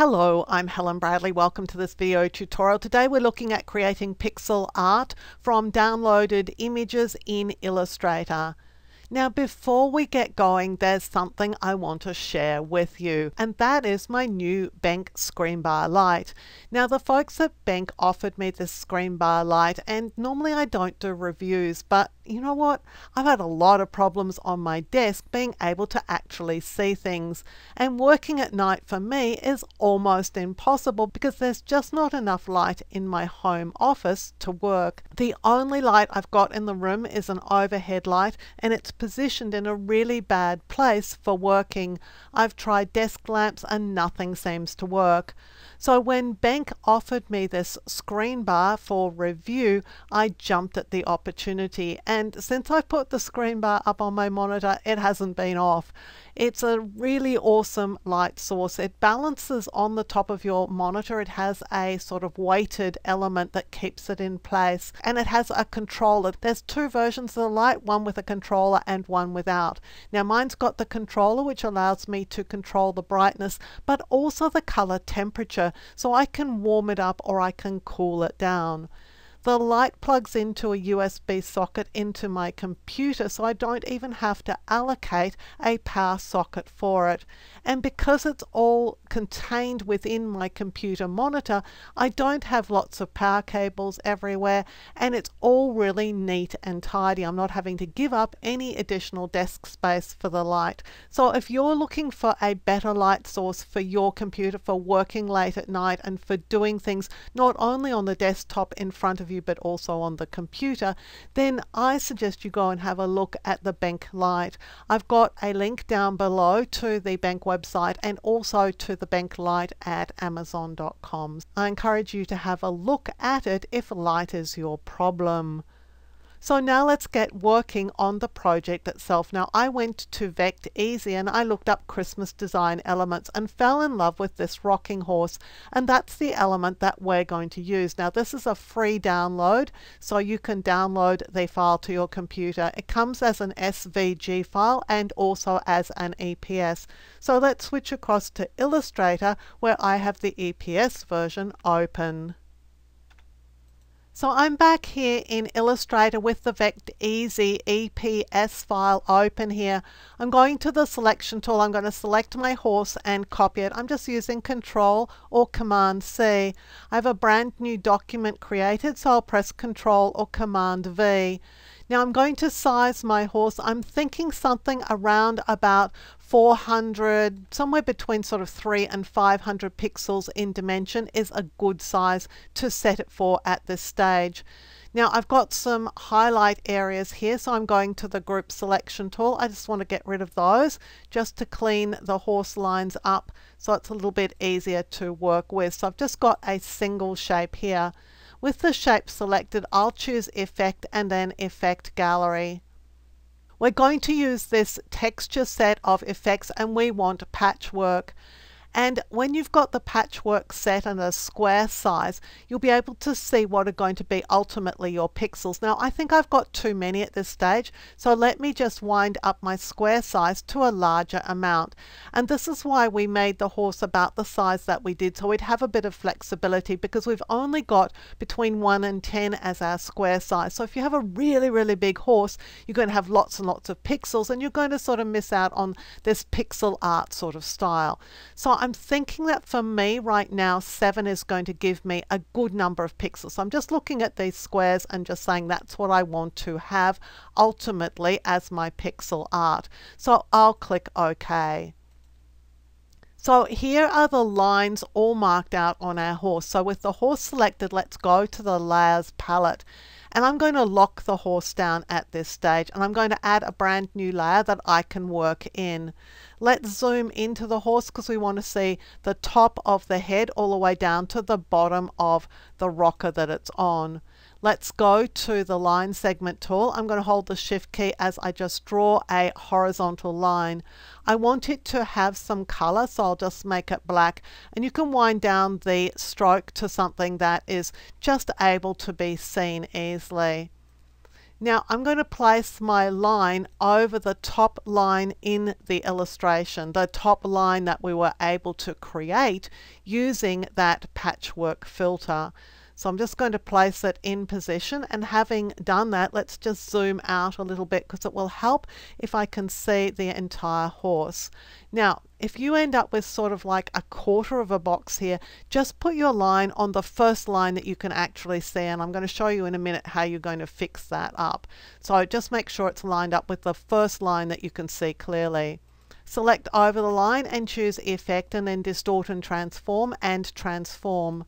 Hello, I'm Helen Bradley. Welcome to this video tutorial. Today we're looking at creating pixel art from downloaded images in Illustrator. Now before we get going, there's something I want to share with you, and that is my new BenQ Screenbar light. Now the folks at BenQ offered me this Screenbar light, and normally I don't do reviews, but you know what? I've had a lot of problems on my desk being able to actually see things, and working at night for me is almost impossible because there's just not enough light in my home office to work. The only light I've got in the room is an overhead light, and it's positioned in a really bad place for working. I've tried desk lamps and nothing seems to work. So when BenQ offered me this Screenbar for review, I jumped at the opportunity, and since I put the Screenbar up on my monitor, it hasn't been off. It's a really awesome light source. It balances on the top of your monitor. It has a sort of weighted element that keeps it in place, and it has a controller. There's two versions of the light, one with a controller and one without. Now mine's got the controller, which allows me to control the brightness but also the color temperature, so I can warm it up or I can cool it down. The light plugs into a USB socket into my computer, so I don't even have to allocate a power socket for it. And because it's all contained within my computer monitor, I don't have lots of power cables everywhere, and it's all really neat and tidy. I'm not having to give up any additional desk space for the light. So if you're looking for a better light source for your computer for working late at night and for doing things not only on the desktop in front of you but also on the computer, then I suggest you go and have a look at the BenQ light. I've got a link down below to the BenQ website and also to the BenQ light at amazon.com. I encourage you to have a look at it if light is your problem. So now let's get working on the project itself. Now I went to Vecteezy and I looked up Christmas design elements and fell in love with this rocking horse, and that's the element that we're going to use. Now this is a free download, so you can download the file to your computer. It comes as an SVG file and also as an EPS. So let's switch across to Illustrator, where I have the EPS version open. So I'm back here in Illustrator with the Vecteezy EPS file open here. I'm going to the selection tool. I'm going to select my horse and copy it. I'm just using Control or Command C. I have a brand new document created, so I'll press Control or Command V. Now I'm going to size my horse. I'm thinking something around about 400, somewhere between sort of 300 and 500 pixels in dimension is a good size to set it for at this stage. Now I've got some highlight areas here, so I'm going to the group selection tool. I just want to get rid of those just to clean the horse lines up, so it's a little bit easier to work with. So I've just got a single shape here. With the shape selected, I'll choose Effect and then Effect Gallery. We're going to use this texture set of effects, and we want patchwork. And when you've got the patchwork set and a square size, you'll be able to see what are going to be ultimately your pixels. Now I think I've got too many at this stage, so let me just wind up my square size to a larger amount. And this is why we made the horse about the size that we did, so we'd have a bit of flexibility, because we've only got between 1 and 10 as our square size. So if you have a really, really big horse, you're going to have lots and lots of pixels, and you're going to sort of miss out on this pixel art sort of style. So I'm thinking that for me right now, 7 is going to give me a good number of pixels. So I'm just looking at these squares and just saying that's what I want to have ultimately as my pixel art. So I'll click OK. So here are the lines all marked out on our horse. So with the horse selected, let's go to the Layers palette. And I'm going to lock the horse down at this stage, and I'm going to add a brand new layer that I can work in. Let's zoom into the horse because we want to see the top of the head all the way down to the bottom of the rocker that it's on. Let's go to the Line Segment tool. I'm going to hold the Shift key as I just draw a horizontal line. I want it to have some color, so I'll just make it black, and you can wind down the stroke to something that is just able to be seen easily. Now I'm going to place my line over the top line in the illustration, the top line that we were able to create using that patchwork filter. So I'm just going to place it in position, and having done that, let's just zoom out a little bit because it will help if I can see the entire horse. Now, if you end up with sort of like a quarter of a box here, just put your line on the first line that you can actually see, and I'm going to show you in a minute how you're going to fix that up. So just make sure it's lined up with the first line that you can see clearly. Select over the line and choose Effect, and then Distort and Transform and Transform.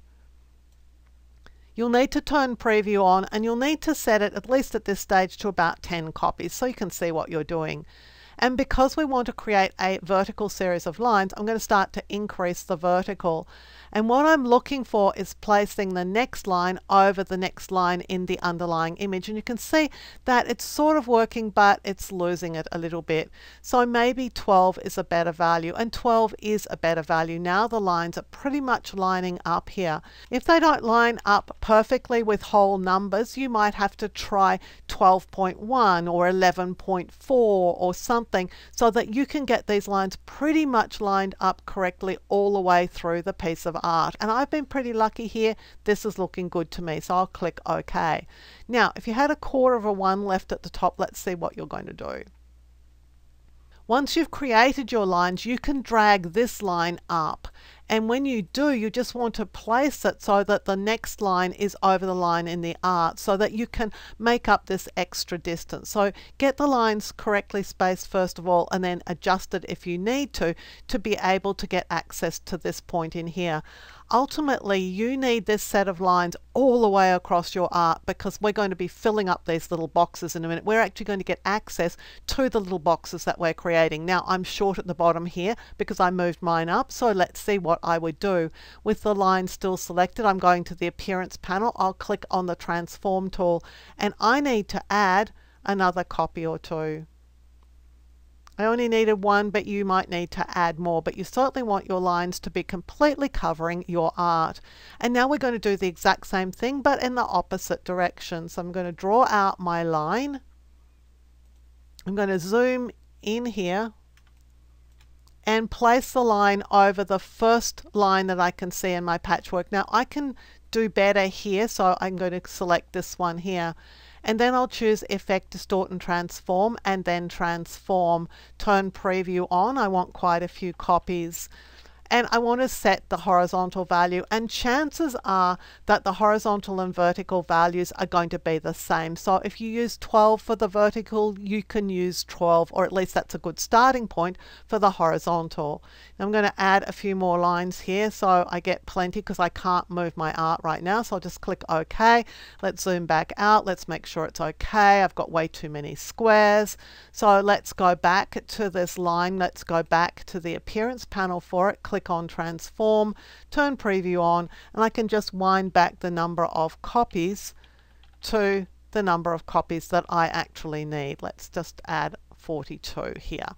You'll need to turn preview on, and you'll need to set it, at least at this stage, to about 10 copies so you can see what you're doing. And because we want to create a vertical series of lines, I'm going to start to increase the vertical. And what I'm looking for is placing the next line over the next line in the underlying image. And you can see that it's sort of working, but it's losing it a little bit. So maybe 12 is a better value, and 12 is a better value. Now the lines are pretty much lining up here. If they don't line up perfectly with whole numbers, you might have to try 12.1 or 11.4 or something, so that you can get these lines pretty much lined up correctly all the way through the piece of art. And I've been pretty lucky here. This is looking good to me, so I'll click OK. Now, if you had a quarter of a one left at the top, let's see what you're going to do. Once you've created your lines, you can drag this line up. And when you do, you just want to place it so that the next line is over the line in the art, so that you can make up this extra distance. So get the lines correctly spaced first of all, and then adjust it if you need to be able to get access to this point in here. Ultimately, you need this set of lines all the way across your art, because we're going to be filling up these little boxes in a minute. We're actually going to get access to the little boxes that we're creating. Now, I'm short at the bottom here because I moved mine up, so let's see what I would do. With the line still selected, I'm going to the Appearance panel. I'll click on the Transform tool, and I need to add another copy or two. I only needed one, but you might need to add more, but you certainly want your lines to be completely covering your art. And now we're going to do the exact same thing, but in the opposite direction. So I'm going to draw out my line. I'm going to zoom in here and place the line over the first line that I can see in my patchwork. Now I can do better here, so I'm going to select this one here. And then I'll choose Effect, Distort and Transform, and then Transform. Turn Preview on. I want quite a few copies. And I want to set the horizontal value, and chances are that the horizontal and vertical values are going to be the same. So if you use 12 for the vertical, you can use 12, or at least that's a good starting point for the horizontal. And I'm going to add a few more lines here so I get plenty, because I can't move my art right now. So I'll just click OK. Let's zoom back out. Let's make sure it's OK. I've got way too many squares. So let's go back to this line. Let's go back to the Appearance panel for it. Click on Transform, turn Preview on, and I can just wind back the number of copies to the number of copies that I actually need. Let's just add 42 here.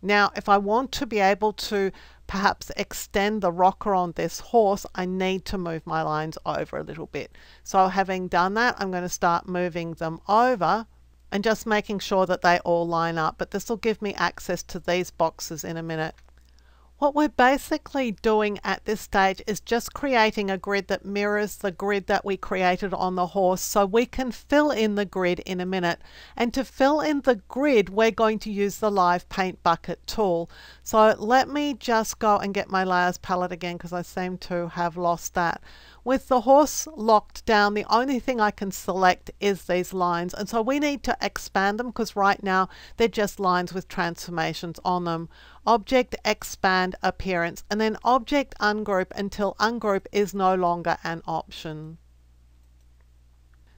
Now, if I want to be able to perhaps extend the rocker on this horse, I need to move my lines over a little bit. So having done that, I'm going to start moving them over and just making sure that they all line up. But this will give me access to these boxes in a minute. What we're basically doing at this stage is just creating a grid that mirrors the grid that we created on the horse, so we can fill in the grid in a minute. And to fill in the grid, we're going to use the Live Paint Bucket tool. So let me just go and get my Layers palette again, because I seem to have lost that. With the horse locked down, the only thing I can select is these lines, and so we need to expand them, because right now they're just lines with transformations on them. Object, Expand, Appearance, and then Object Ungroup until Ungroup is no longer an option.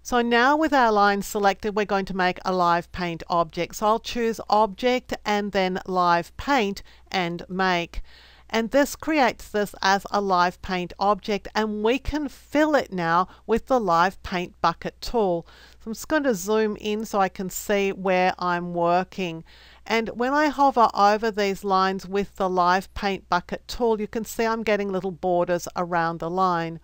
So now with our lines selected, we're going to make a Live Paint object. So I'll choose Object and then Live Paint and Make. And this creates this as a Live Paint object, and we can fill it now with the Live Paint Bucket tool. So I'm just going to zoom in so I can see where I'm working. And when I hover over these lines with the Live Paint Bucket tool, you can see I'm getting little borders around the line.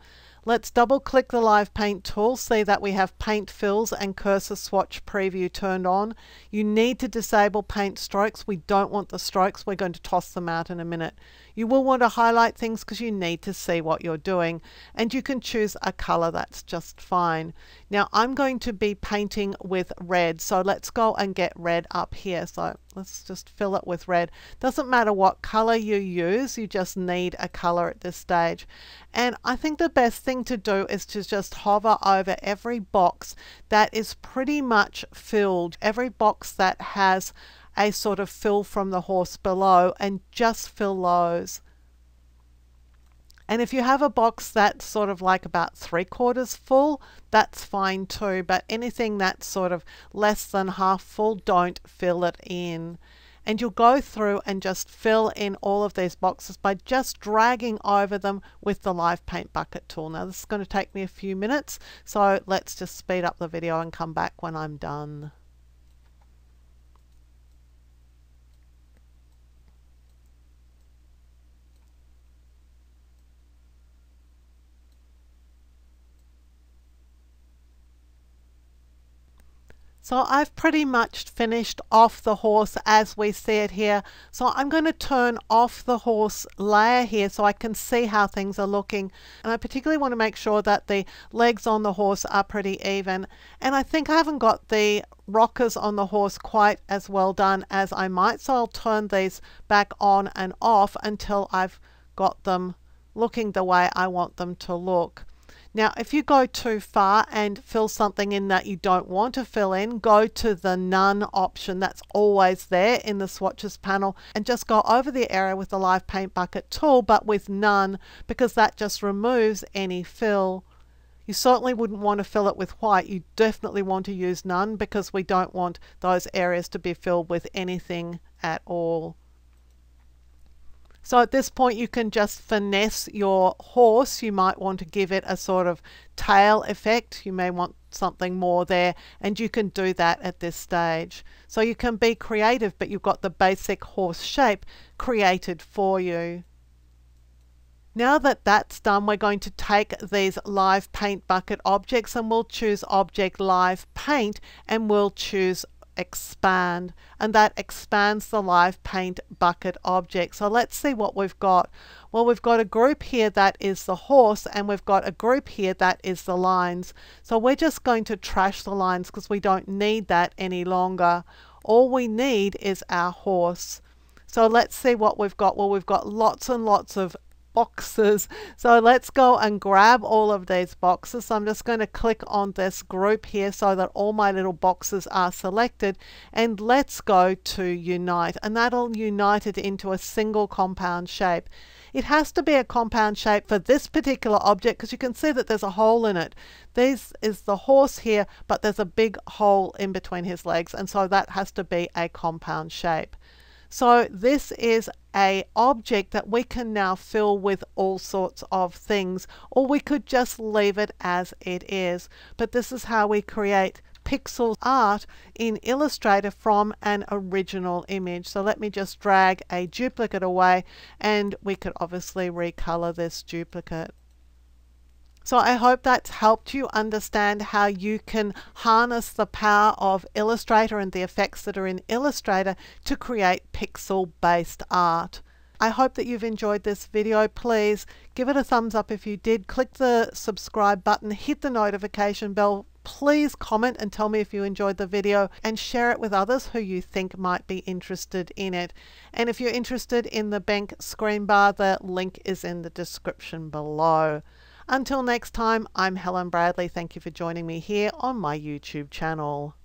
Let's double click the Live Paint tool. See that we have Paint Fills and Cursor Swatch Preview turned on. You need to disable Paint Strokes. We don't want the strokes. We're going to toss them out in a minute. You will want to highlight things because you need to see what you're doing. And you can choose a color. That's just fine. Now I'm going to be painting with red. So let's go and get red up here. So let's just fill it with red. Doesn't matter what color you use. You just need a color at this stage. And I think the best thing to do is to just hover over every box that is pretty much filled, every box that has a sort of fill from the horse below, and just fill those. And if you have a box that's sort of like about 3/4 full, that's fine too, but anything that's sort of less than half full, don't fill it in. And you'll go through and just fill in all of these boxes by just dragging over them with the Live Paint Bucket tool. Now this is going to take me a few minutes, so let's just speed up the video and come back when I'm done. So I've pretty much finished off the horse as we see it here. So I'm going to turn off the horse layer here so I can see how things are looking. And I particularly want to make sure that the legs on the horse are pretty even. And I think I haven't got the rockers on the horse quite as well done as I might. So I'll turn these back on and off until I've got them looking the way I want them to look. Now, if you go too far and fill something in that you don't want to fill in, go to the None option that's always there in the Swatches panel and just go over the area with the Live Paint Bucket tool, but with None, because that just removes any fill. You certainly wouldn't want to fill it with white. You definitely want to use None because we don't want those areas to be filled with anything at all. So at this point you can just finesse your horse. You might want to give it a sort of tail effect. You may want something more there, and you can do that at this stage. So you can be creative, but you've got the basic horse shape created for you. Now that that's done, we're going to take these Live Paint Bucket objects and we'll choose Object Live Paint and we'll choose Expand, and that expands the Live Paint Bucket object. So let's see what we've got. Well, we've got a group here that is the horse, and we've got a group here that is the lines. So we're just going to trash the lines because we don't need that any longer. All we need is our horse. So let's see what we've got. Well, we've got lots and lots of boxes. So let's go and grab all of these boxes. So I'm just going to click on this group here so that all my little boxes are selected, and let's go to unite, and that'll unite it into a single compound shape. It has to be a compound shape for this particular object because you can see that there's a hole in it. This is the horse here, but there's a big hole in between his legs, and so that has to be a compound shape. So this is an object that we can now fill with all sorts of things, or we could just leave it as it is. But this is how we create pixel art in Illustrator from an original image. So let me just drag a duplicate away, and we could obviously recolor this duplicate. So I hope that's helped you understand how you can harness the power of Illustrator and the effects that are in Illustrator to create pixel-based art. I hope that you've enjoyed this video. Please give it a thumbs up if you did. Click the subscribe button, hit the notification bell. Please comment and tell me if you enjoyed the video, and share it with others who you think might be interested in it. And if you're interested in the BenQ Screenbar, the link is in the description below. Until next time, I'm Helen Bradley. Thank you for joining me here on my YouTube channel.